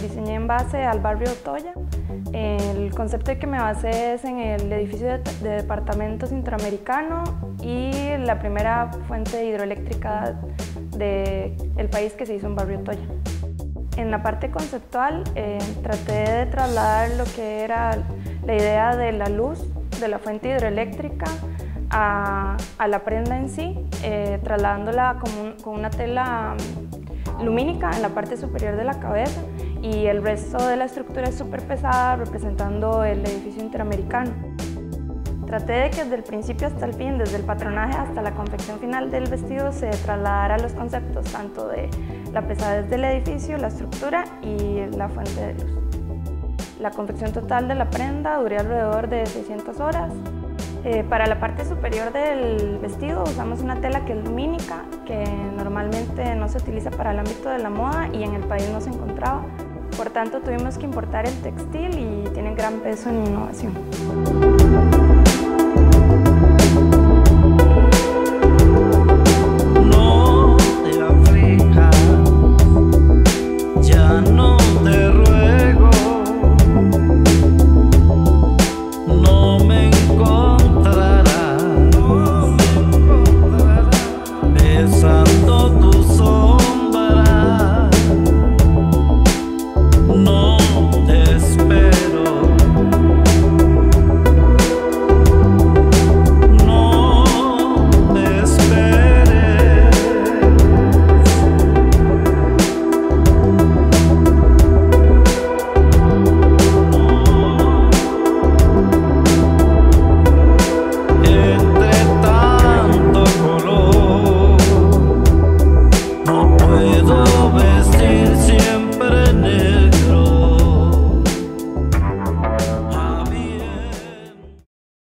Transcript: diseñé en base al barrio Otoya. El concepto que me basé es en el edificio de departamentos Interamericano y la primera fuente hidroeléctrica del país que se hizo en barrio Otoya. En la parte conceptual traté de trasladar lo que era la idea de la luz de la fuente hidroeléctrica a la prenda en sí, trasladándola con una tela lumínica en la parte superior de la cabeza, y el resto de la estructura es súper pesada, representando el edificio Interamericano. Traté de que desde el principio hasta el fin, desde el patronaje hasta la confección final del vestido, se trasladara los conceptos tanto de la pesadez del edificio, la estructura y la fuente de luz. La confección total de la prenda duró alrededor de 600 horas. Para la parte superior del vestido usamos una tela que es lumínica, que normalmente no se utiliza para el ámbito de la moda y en el país no se encontraba. Por tanto, tuvimos que importar el textil y tiene gran peso en innovación.